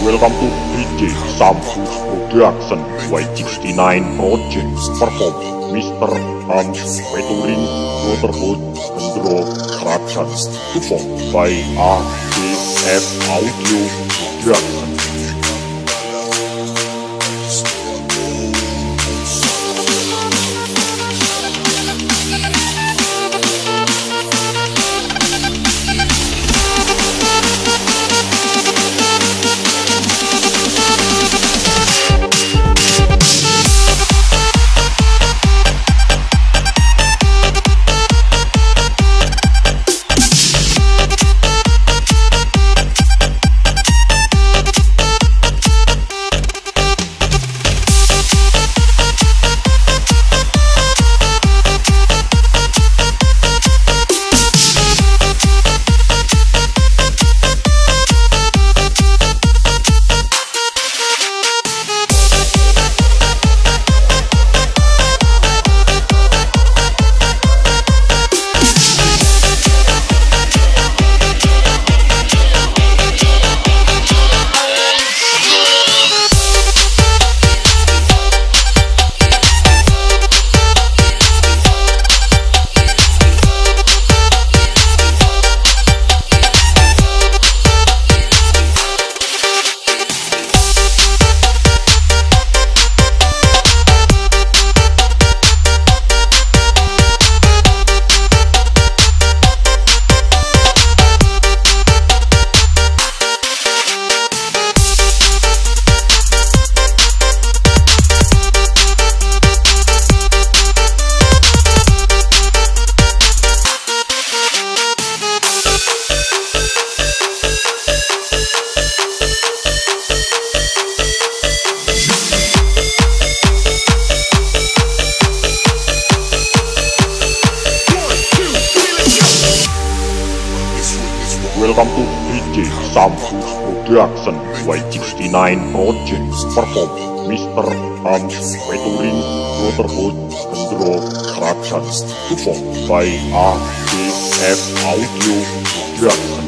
Welcome to DJ Samhus Production by 69 Project. Performed Mr. Hams Peturin, Brotherhood Hendro Krajan. Supported by AJF Audio Production. Welcome to DJ Samhus Production by 69 Project. Performed Mr. Hams Peturin, Brotherhood Hendro Krajan. Supported by AJF Audio Production.